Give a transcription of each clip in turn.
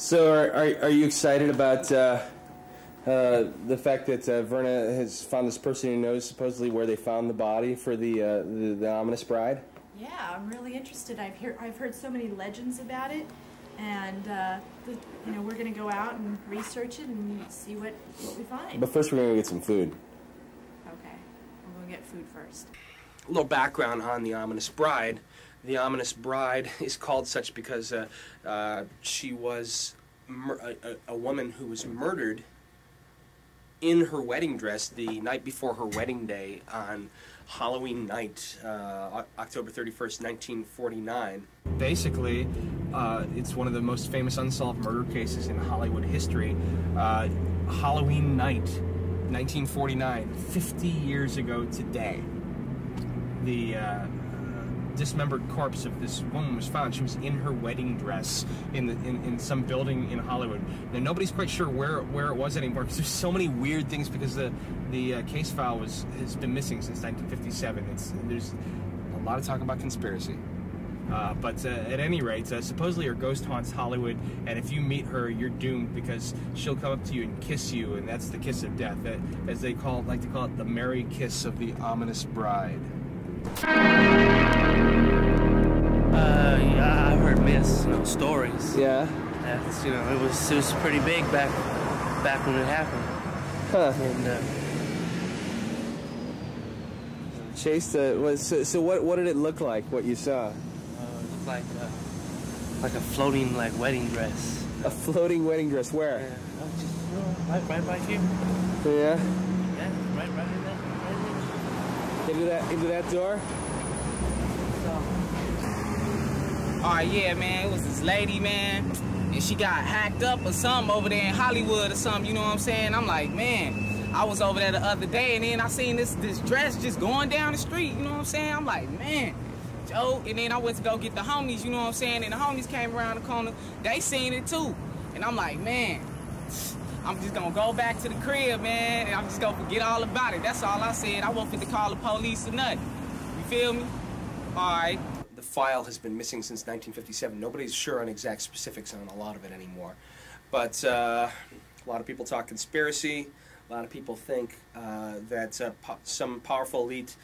So are you excited about the fact that Verna has found this person who knows supposedly where they found the body for the Ominous Bride? Yeah, I'm really interested. I've heard so many legends about it, and you know, we're going to go out and research it and see what we find. But first, we're going to get some food. Okay, we'll go get food first. A little background on the Ominous Bride. The Ominous Bride is called such because she was a woman who was murdered in her wedding dress the night before her wedding day on Halloween night, October 31st, 1949. Basically, it's one of the most famous unsolved murder cases in Hollywood history. Halloween night, 1949, 50 years ago today, the dismembered corpse of this woman was found. She was in her wedding dress in some building in Hollywood. Now nobody's quite sure where it was anymore, because there's so many weird things, because the case file has been missing since 1957. There's a lot of talk about conspiracy. But at any rate, supposedly her ghost haunts Hollywood, and if you meet her, you're doomed, because she'll come up to you and kiss you, and that's the kiss of death, as they like to call it, the merry kiss of the Ominous Bride. Yeah, I've heard myths, you know, stories. Yeah. That's, you know, it was pretty big back when it happened. Huh. And Chase, so what did it look like? What you saw? It looked like a floating wedding dress. A floating wedding dress? Where? Yeah, just, you know, right by here. Yeah. Yeah, right in there. Into that door. Yeah, man, it was this lady, man, and she got hacked up or something over there in Hollywood or something, you know what I'm saying? I'm like, man, I was over there the other day, and then I seen this dress just going down the street, you know what I'm saying? I'm like, man, Joe, and then I went to go get the homies, you know what I'm saying? And the homies came around the corner, they seen it too, and I'm like, man, I'm just gonna go back to the crib, man, and I'm just gonna forget all about it. That's all I said. I won't fit to call the police or nothing. You feel me? All right. The file has been missing since 1957. Nobody's sure on exact specifics on a lot of it anymore. But a lot of people talk conspiracy. A lot of people think that some powerful elite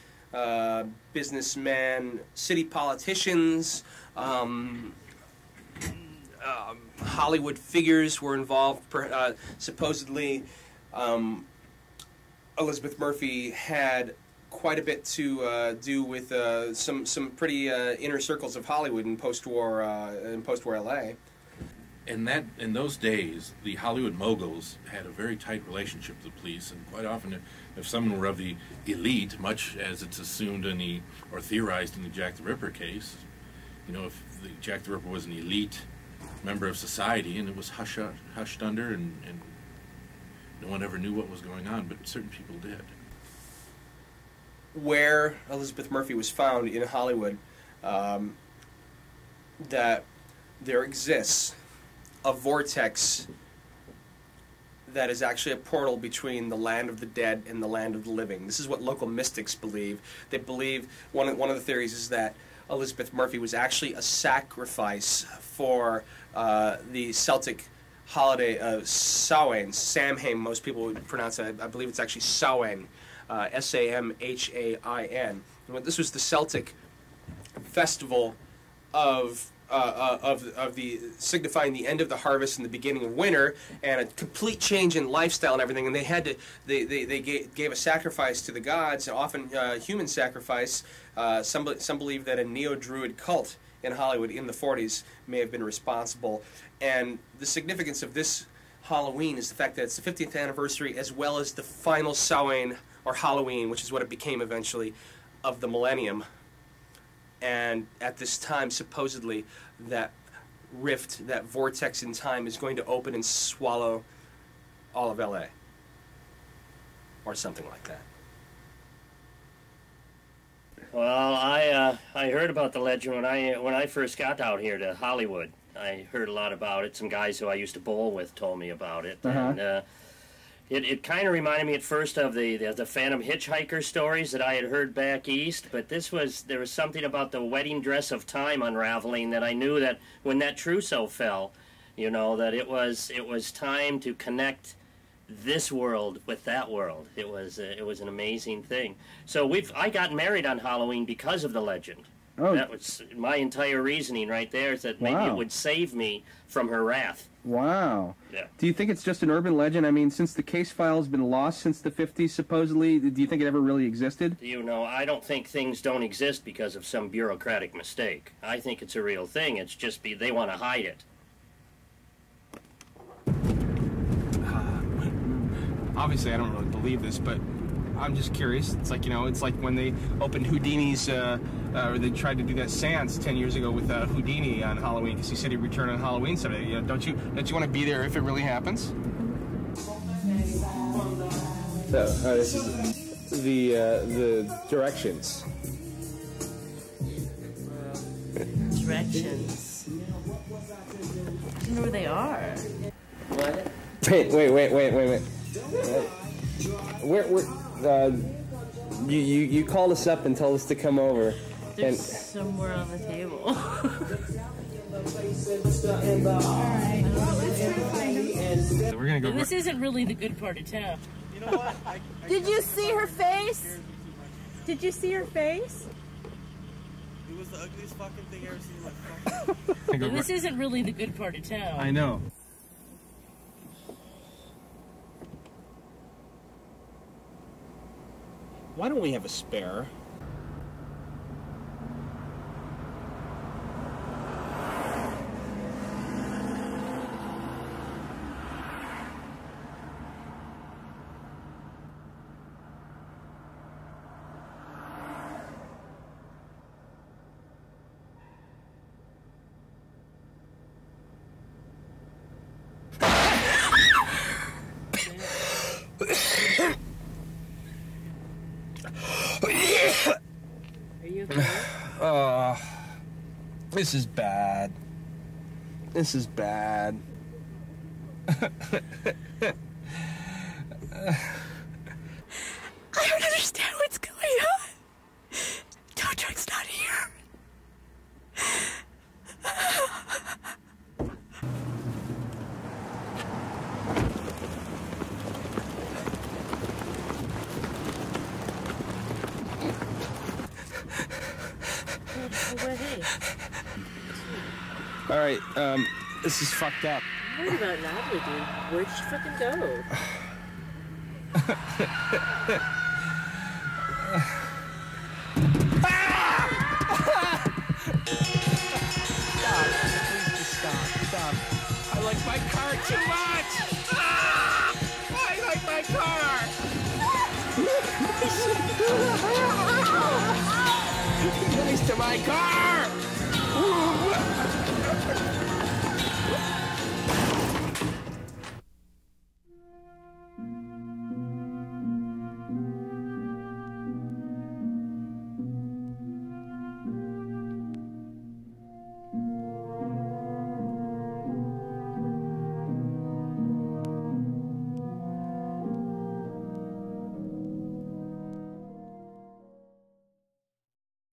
businessmen, city politicians, Hollywood figures were involved. Supposedly, Elizabeth Murphy had quite a bit to do with some pretty inner circles of Hollywood in post-war LA. And that in those days, the Hollywood moguls had a very tight relationship to the police, and quite often, if someone were of the elite, much as it's assumed in the or theorized in the Jack the Ripper case, you know, if the Jack the Ripper was an elite member of society, and it was hushed under, and no one ever knew what was going on, but certain people did. Where Elizabeth Murphy was found in Hollywood, that there exists a vortex that is actually a portal between the land of the dead and the land of the living. This is what local mystics believe. They believe, one of the theories is that Elizabeth Murphy was actually a sacrifice for the Celtic holiday of Samhain. Samhain, most people would pronounce it. I believe it's actually Samhain. S-A-M-H-A-I-N. This was the Celtic festival of signifying the end of the harvest and the beginning of winter, and a complete change in lifestyle and everything. And they had to they gave a sacrifice to the gods, and often human sacrifice. Some believe that a neo-Druid cult in Hollywood in the 40s may have been responsible. And the significance of this Halloween is the fact that it's the 50th anniversary, as well as the final Samhain, or Halloween, which is what it became eventually, of the millennium. And at this time, supposedly, that rift, that vortex in time, is going to open and swallow all of LA. Or something like that. Well, I heard about the legend when I first got out here to Hollywood. I heard a lot about it. Some guys who I used to bowl with told me about it. And it kind of reminded me at first of the Phantom Hitchhiker stories that I had heard back east. But there was something about the wedding dress of time unraveling that I knew that when that trousseau fell, You know, that it was time to connect this world with that world. It was an amazing thing. So I got married on Halloween because of the legend. Oh. That was my entire reasoning right there, is that maybe it would save me from her wrath. Wow. Yeah. Do you think it's just an urban legend? I mean, since the case file has been lost since the 50s, supposedly, do you think it ever really existed? You know, I don't think things don't exist because of some bureaucratic mistake. I think it's a real thing. It's just they want to hide it. Obviously, I don't really believe this, but I'm just curious. It's like, you know, it's like when they opened Houdini's, or they tried to do that seance 10 years ago with Houdini on Halloween, because he said he'd return on Halloween someday. You know, don't you want to be there if it really happens? So, this is the directions. Directions. I don't know where they are. What? Wait. You called us up and told us to come over. They're somewhere on the table. All right. Well, let's try to find them. So we're gonna go. This isn't really the good part of town. You know what? Did you see her face? Did you see her face? It was the ugliest fucking thing I ever seen. Like, this isn't really the good part of town. I know. Why don't we have a spare? This is bad. This is bad. I don't understand what's going on. Todrick's not here. All right, this is fucked up. What about Natalie, dude? Where'd she fucking go? Stop! Please just stop. I like my car too much. I like my car. Nice to my car.